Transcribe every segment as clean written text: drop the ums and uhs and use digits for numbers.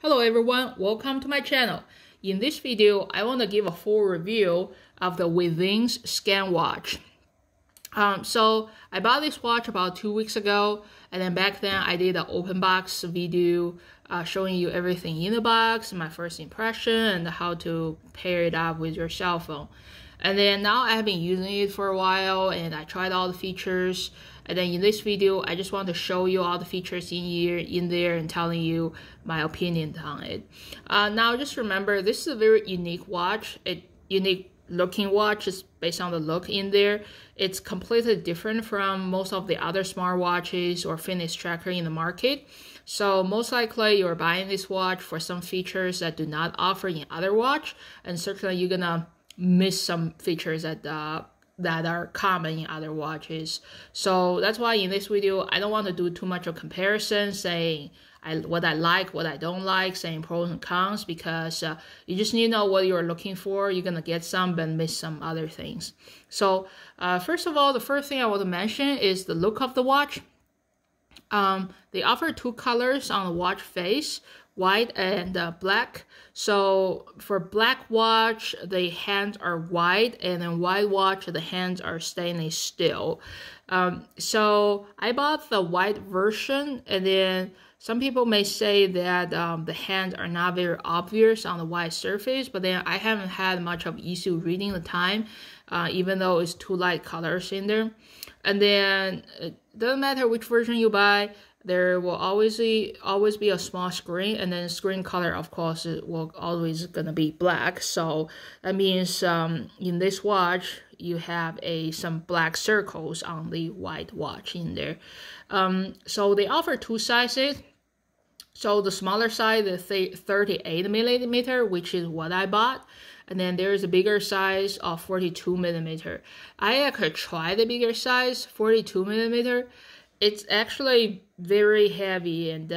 Hello everyone, welcome to my channel. In this video, I want to give a full review of the Withings Scanwatch. So I bought this watch about 2 weeks ago, and then back then I did an open box video showing you everything in the box, my first impression, and how to pair it up with your cell phone. And then now I have been using it for a while, and I tried all the features. And then in this video, I just want to show you all the features in here, in there, and telling you my opinion on it. Now, just remember, this is a very unique watch. It's unique looking watch, just based on the look in there. It's completely different from most of the other smartwatches or fitness tracker in the market. So most likely you're buying this watch for some features that do not offer in other watch, and certainly you're gonna miss some features that are common in other watches. So that's why in this video, I don't want to do too much of comparison, saying what I like, what I don't like, saying pros and cons, because you just need to know what you're looking for. You're gonna get some but miss some other things. So first of all, the first thing I want to mention is the look of the watch. They offer two colors on the watch face, white and black. So for black watch, the hands are white, and then white watch, the hands are stainless steel. So I bought the white version, and then some people may say that the hands are not very obvious on the white surface, but then I haven't had much of issue reading the time, even though it's two light colors in there. And then it doesn't matter which version you buy, there will always be a small screen, and then screen color, of course, will always gonna be black. So that means in this watch you have some black circles on the white watch in there. So they offer two sizes. So the smaller size, the 38 millimeter, which is what I bought. And then there is a bigger size of 42 millimeter. I actually tried the bigger size, 42 millimeter. It's actually very heavy, and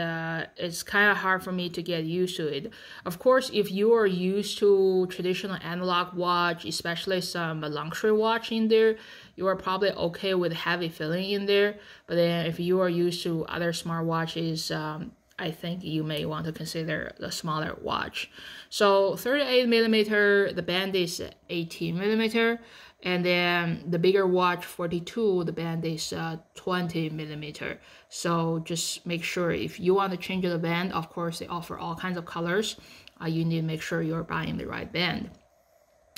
it's kind of hard for me to get used to it. Of course, if you are used to traditional analog watch, especially some luxury watch in there, you are probably okay with heavy feeling in there. But then if you are used to other smart watches, I think you may want to consider the smaller watch. So 38 millimeter, the band is 18 millimeter. And then the bigger watch, 42, the band is 20 millimeter. So just make sure if you want to change the band, of course, they offer all kinds of colors. You need to make sure you're buying the right band.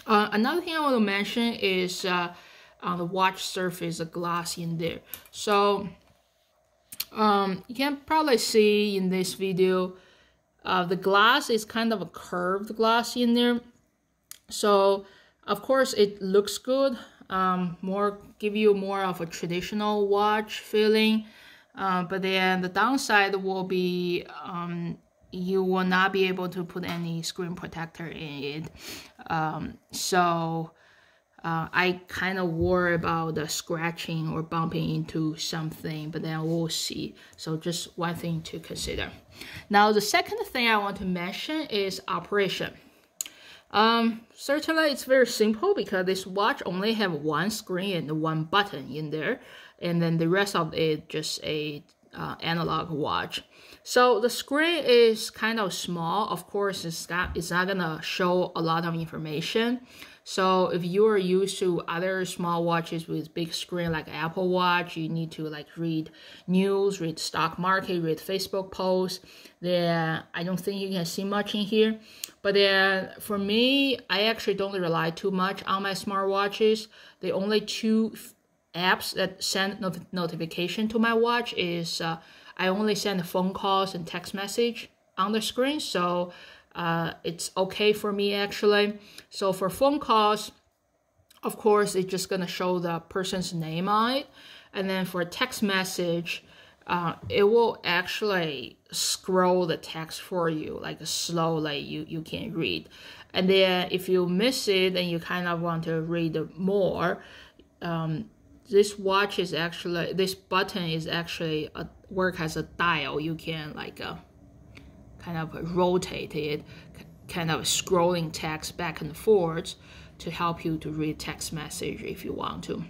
Another thing I want to mention is on the watch surface, the glass in there. So you can probably see in this video, the glass is kind of a curved glass in there. So of course, it looks good, give you more of a traditional watch feeling, but then the downside will be you will not be able to put any screen protector in it. So I kind of worry about scratching or bumping into something, but then we'll see. So just one thing to consider. Now, the second thing I want to mention is operation. Certainly it's very simple because this watch only have one screen and one button in there, and then the rest of it just a analog watch. So the screen is kind of small. Of course, it's not gonna show a lot of information. So if you are used to other small watches with big screen like Apple Watch, you need to like read news, read stock market, read Facebook posts. Then I don't think you can see much in here. But then for me, I actually don't rely too much on my smartwatches. The only two apps that send notification to my watch is I only send phone calls and text message on the screen. So it's okay for me actually. So for phone calls, of course, it's just gonna show the person's name on it. And then for text message, it will actually scroll the text for you, like slowly you can read. And then if you miss it and you kind of want to read more, this button is actually work as a dial. You can like kind of rotate it, kind of scrolling text back and forth to help you to read text message if you want to.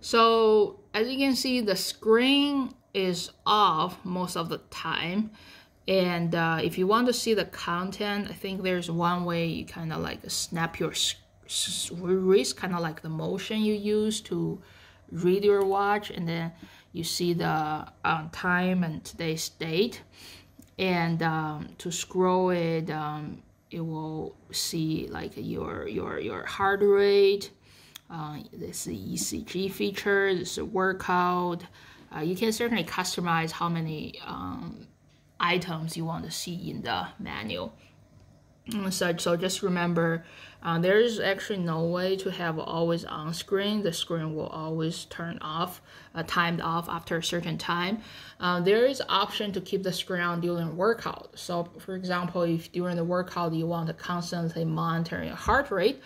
So as you can see, the screen is off most of the time, And if you want to see the content, I think there's one way you kind of like snap your wrist, kind of like the motion you use to read your watch, and then you see the time and today's date. And to scroll it, it will see like your heart rate. This is the ECG feature. This is a workout. You can certainly customize how many items you want to see in the menu. So just remember, there is actually no way to have always on screen. The screen will always turn off, timed off after a certain time. There is option to keep the screen on during workout. So for example, if during the workout you want to constantly monitor your heart rate,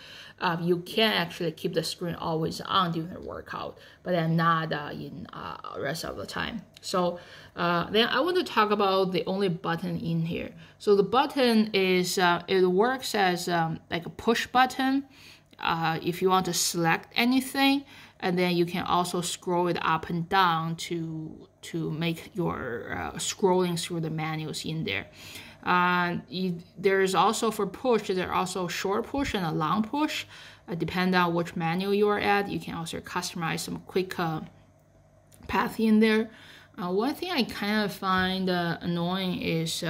you can actually keep the screen always on during the workout, but then not in rest of the time. So then I want to talk about the only button in here. So the button is, it works as like a push button. If you want to select anything, and then you can also scroll it up and down to make your scrolling through the menus in there. There is also for push, there are also short push and a long push. Depending on which menu you are at, you can also customize some quick path in there. One thing I kind of find annoying is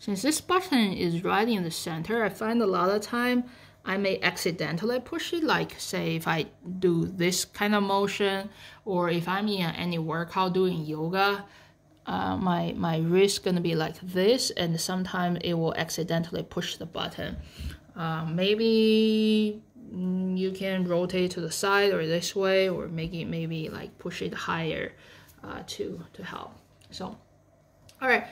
since this button is right in the center, I find a lot of time I may accidentally push it, like say if I do this kind of motion, or if I'm in any workout doing yoga, my wrist gonna be like this, and sometimes it will accidentally push the button. Maybe you can rotate to the side or this way, or make it maybe like push it higher to help. So, all right.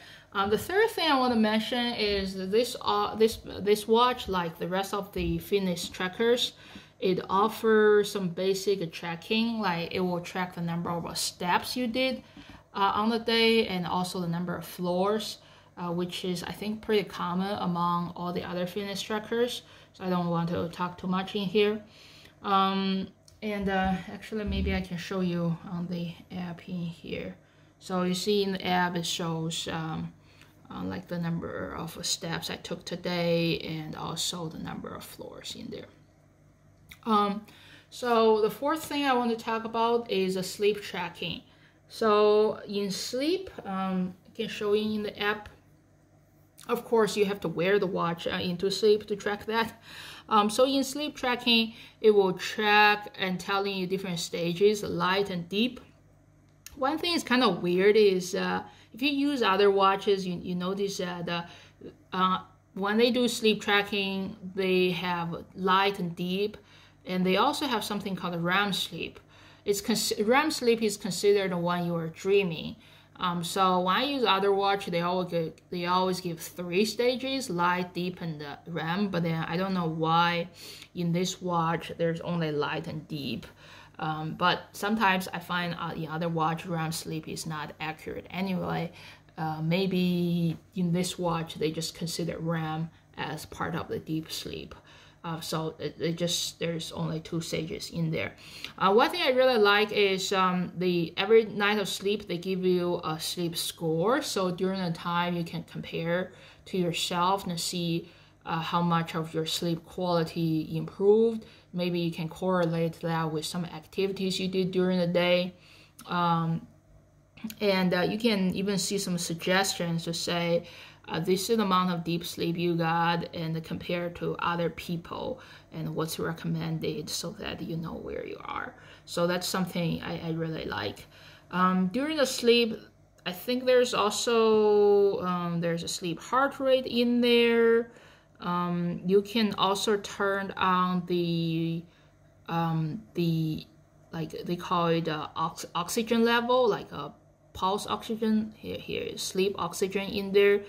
The third thing I want to mention is this this watch, like the rest of the fitness trackers, it offers some basic tracking, like it will track the number of steps you did on the day, and also the number of floors, which is I think pretty common among all the other fitness trackers. So I don't want to talk too much in here. And actually, maybe I can show you on the app in here. So you see in the app it shows like the number of steps I took today, and also the number of floors in there. So the fourth thing I want to talk about is the sleep tracking. So in sleep, I can show you in the app. Of course, you have to wear the watch into sleep to track that. So in sleep tracking, it will track and telling you different stages, light and deep. One thing is kind of weird is if you use other watches, you notice that when they do sleep tracking, they have light and deep, and they also have something called REM sleep. REM sleep is considered when you are dreaming. So when I use other watch, they always give three stages: light, deep, and REM. But then I don't know why in this watch there's only light and deep. But sometimes I find in other watch REM sleep is not accurate anyway. Maybe in this watch they just consider REM as part of the deep sleep. So there's only two stages in there. One thing I really like is every night of sleep they give you a sleep score. So during the time you can compare to yourself and see how much of your sleep quality improved. Maybe you can correlate that with some activities you did during the day. And you can even see some suggestions to say, this is the amount of deep sleep you got, and compared to other people, and what's recommended, so that you know where you are. So that's something I really like. During the sleep, I think there's also there's a sleep heart rate in there. You can also turn on the like they call it oxygen level, like a pulse oxygen. Here is sleep oxygen in there.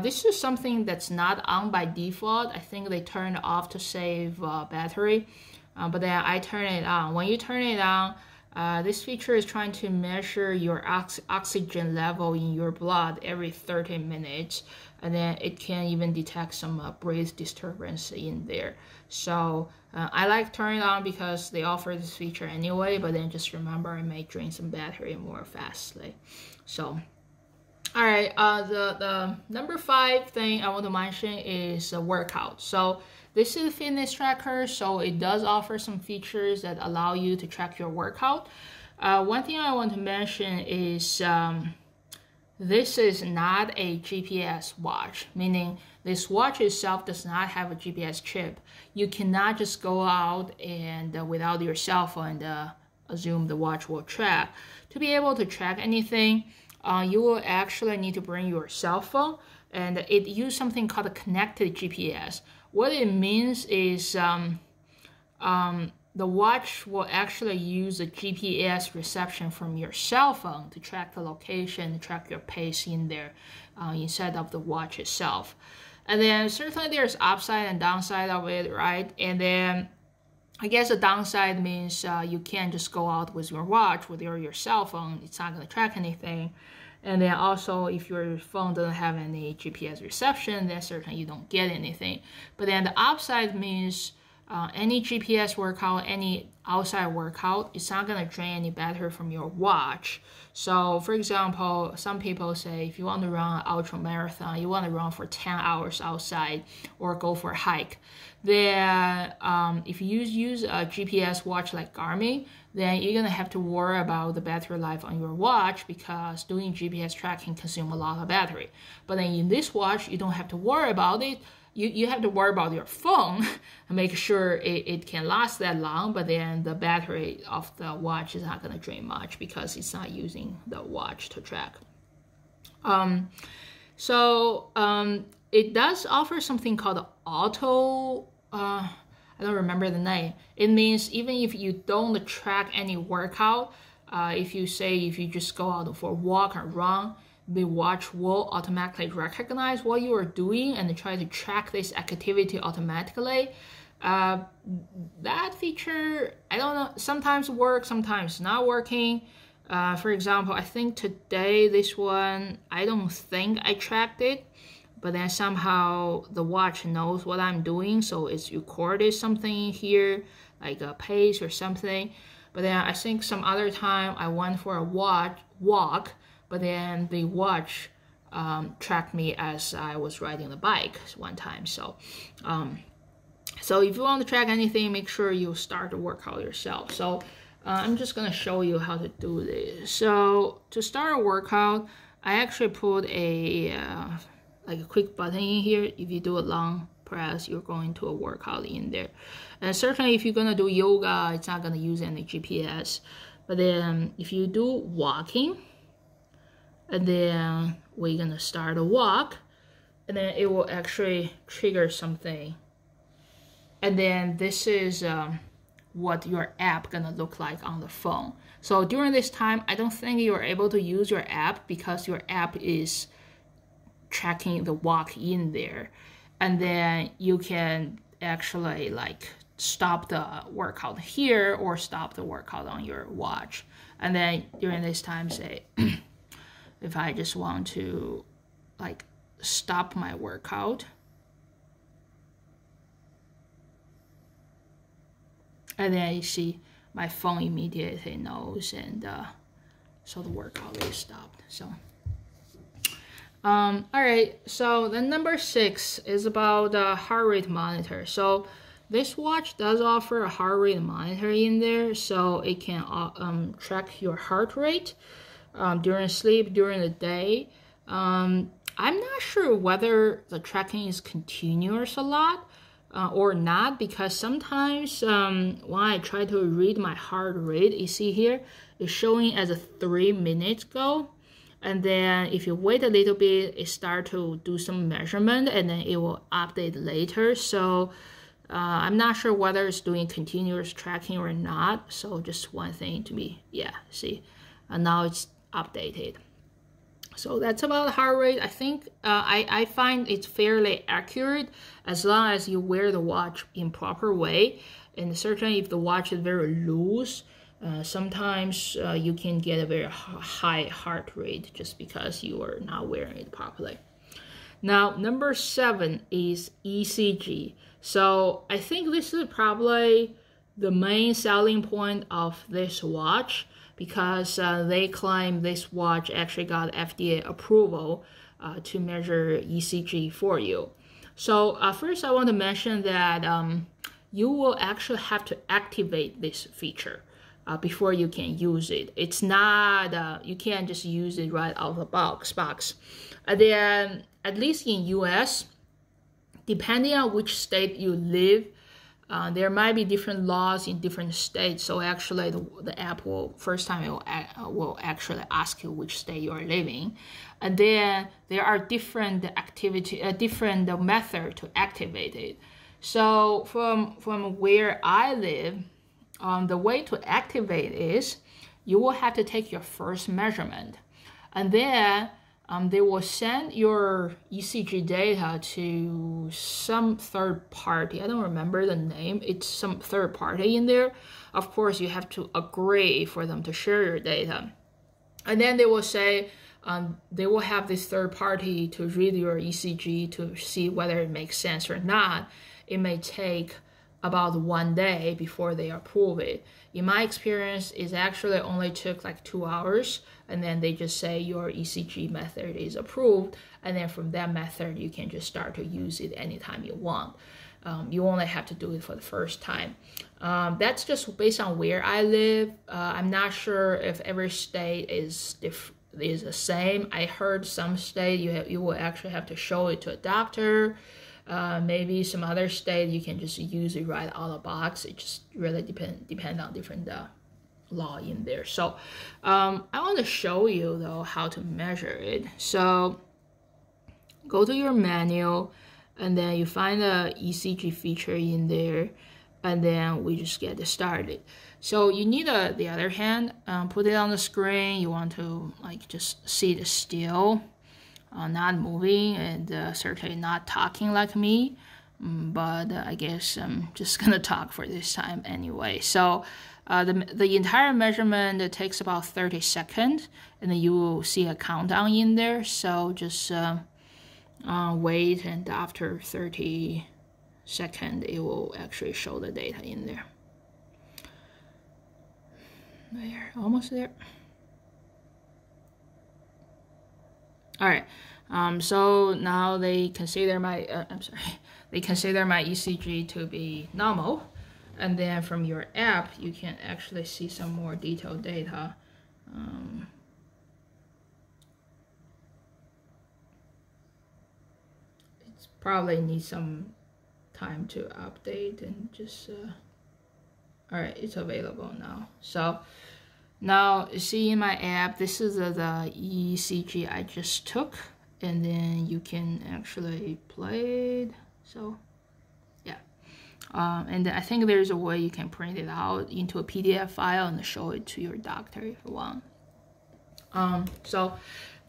This is something that's not on by default. I think they turn it off to save battery, but then I turn it on. When you turn it on, this feature is trying to measure your oxygen level in your blood every 30 minutes, and then it can even detect some breath disturbance in there. So I like turning it on because they offer this feature anyway, but then just remember it may drain some battery more fastly. So All right, the number 5 thing I want to mention is a workout. So this is a fitness tracker, so it does offer some features that allow you to track your workout. One thing I want to mention is this is not a GPS watch, meaning this watch itself does not have a GPS chip. You cannot just go out and without your cell phone assume the watch will track. To be able to track anything, you will actually need to bring your cell phone, and it uses something called a connected GPS. What it means is the watch will actually use a GPS reception from your cell phone to track the location, track your pace in there instead of the watch itself. And then certainly there's upside and downside of it, right? And then I guess the downside means you can't just go out with your watch, with your cell phone. It's not going to track anything. And then also, if your phone doesn't have any GPS reception, then certainly you don't get anything. But then the upside means any GPS workout, any outside workout, it's not going to drain any battery from your watch. So for example, some people say if you want to run an ultra marathon, you want to run for 10 hours outside or go for a hike, then if you use a GPS watch like Garmin, then you're going to have to worry about the battery life on your watch, because doing GPS tracking consumes a lot of battery. But then in this watch, you don't have to worry about it. You have to worry about your phone and make sure it can last that long, but then the battery of the watch is not going to drain much because it's not using the watch to track. It does offer something called auto, I don't remember the name. It means even if you don't track any workout, if you just go out for a walk or run, the watch will automatically recognize what you are doing and try to track this activity automatically. That feature, I don't know, sometimes works, sometimes not working. For example, I think today this one, I don't think I tracked it, but then somehow the watch knows what I'm doing, so it's recorded something here, like a pace or something. But then I think some other time I went for a walk, but then the watch tracked me as I was riding the bike one time. So if you want to track anything, make sure you start the workout yourself. So I'm just going to show you how to do this. So to start a workout, I actually put a quick button in here. If you do a long press, you're going to a workout in there. And certainly if you're going to do yoga, it's not going to use any GPS. But then if you do walking, and then we're gonna start a walk, and then it will actually trigger something. And then this is what your app gonna look like on the phone. So during this time, I don't think you're able to use your app because your app is tracking the walk in there. And then you can actually like stop the workout here or stop the workout on your watch. And then during this time, say, if I just want to like stop my workout, and then you see my phone immediately knows, and so the workout is stopped. So all right, so the number 6 is about the heart rate monitor. So this watch does offer a heart rate monitor in there, so it can track your heart rate during sleep, during the day. I'm not sure whether the tracking is continuous a lot or not, because sometimes when I try to read my heart rate, you see here, it's showing as a 3 minutes ago. And then if you wait a little bit, it starts to do some measurement, and then it will update later. So I'm not sure whether it's doing continuous tracking or not. So just one thing to me, yeah, see, and now it's updated. So that's about heart rate. I think I find it's fairly accurate as long as you wear the watch in proper way. And certainly if the watch is very loose, sometimes you can get a very high heart rate just because you are not wearing it properly. Now, number 7 is ECG. So I think this is probably the main selling point of this watch. because they claim this watch actually got FDA approval to measure ECG for you. So first I want to mention that you will actually have to activate this feature before you can use it. It's not, you can't just use it right out of the box. And then, at least in US, depending on which state you live, there might be different laws in different states. So actually the app will, first time it will actually ask you which state you are living. And then there are different activity, different method to activate it. So from where I live, the way to activate is you will have to take your first measurement. And then they will send your ECG data to some third party. I don't remember the name. It's some third party in there. Of course, you have to agree for them to share your data. And then they will say, they will have this third party to read your ECG to see whether it makes sense or not. It may take about 1 day before they approve it. In my experience, it actually only took like 2 hours, and then they just say your ECG method is approved, and then from that method, you can just start to use it anytime you want. You only have to do it for the first time. That's just based on where I live. I'm not sure if every state is the same. I heard some state you will actually have to show it to a doctor. Maybe some other state you can just use it right out of the box. It just really depend on different law in there. So I want to show you though how to measure it. So go to your menu, and then you find the ECG feature in there, and then we just get started. So you need the other hand, put it on the screen. You want to like just sit still. Not moving, and certainly not talking like me, but I guess I'm just gonna talk for this time anyway. So the entire measurement takes about 30 seconds, and then you will see a countdown in there. So just wait, and after 30 seconds, it will actually show the data in there. There, almost there. All right, so now they consider my ECG to be normal, and then from your app you can actually see some more detailed data. It's probably needs some time to update and just all right, it's available now. So now, see in my app, this is the ECG I just took, and then you can actually play it. So, yeah. And I think there's a way you can print it out into a PDF file and show it to your doctor if you want. So,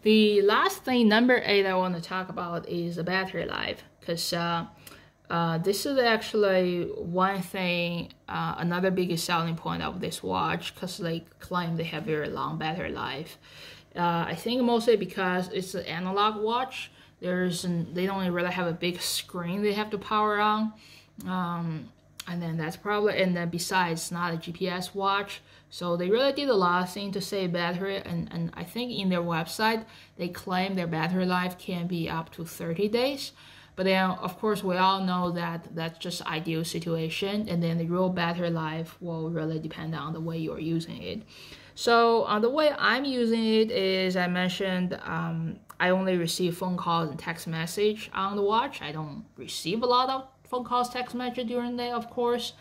the last thing, number 8, I want to talk about is the battery life, because this is actually one thing, another biggest selling point of this watch, because they claim they have very long battery life. I think mostly because it's an analog watch. They don't really have a big screen they have to power on, and then that's probably, and then besides, it's not a GPS watch. So they really did a lot of things to save battery, and I think in their website they claim their battery life can be up to 30 days. But then, of course, we all know that that's just ideal situation, and then the real battery life will really depend on the way you're using it. So the way I'm using it is, I mentioned, I only receive phone calls and text message on the watch. I don't receive a lot of phone calls, text message during the day, of course.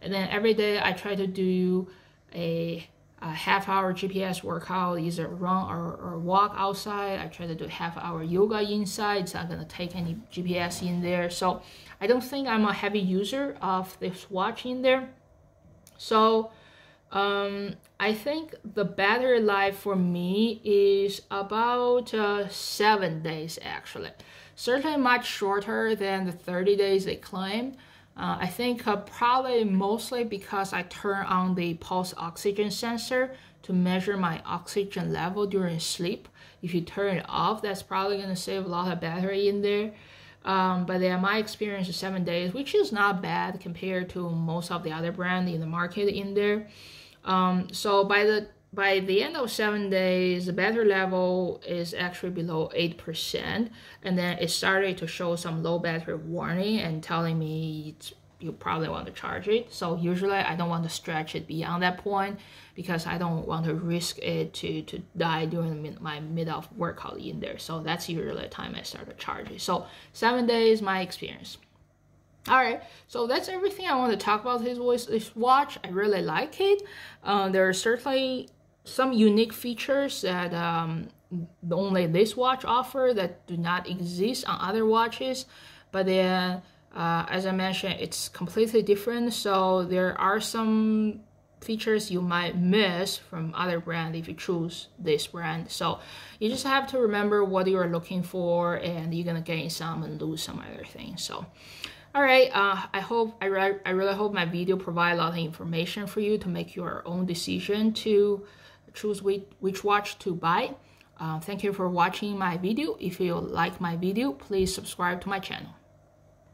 And then every day I try to do a half-hour GPS workout, either run or walk outside. I try to do half-hour yoga inside. It's not gonna take any GPS in there. So I don't think I'm a heavy user of this watch in there. So I think the battery life for me is about 7 days actually. Certainly much shorter than the 30 days they claim. I think probably mostly because I turn on the pulse oxygen sensor to measure my oxygen level during sleep. If you turn it off, that's probably going to save a lot of battery in there. But then my experience is 7 days, which is not bad compared to most of the other brands in the market in there. So by the by the end of 7 days, the battery level is actually below 8%. And then it started to show some low battery warning and telling me you probably want to charge it. So usually I don't want to stretch it beyond that point because I don't want to risk it to die during my mid-off workout in there. So that's usually the time I start to charge it. So 7 days, my experience. All right, so that's everything I want to talk about this watch. I really like it. There are certainly some unique features that only this watch offers that do not exist on other watches. But then, as I mentioned, it's completely different. So there are some features you might miss from other brands if you choose this brand. So you just have to remember what you are looking for, and you're gonna gain some and lose some other things. So. All right, I really hope my video provides a lot of information for you to make your own decision to choose which watch to buy. Thank you for watching my video. If you like my video, please subscribe to my channel.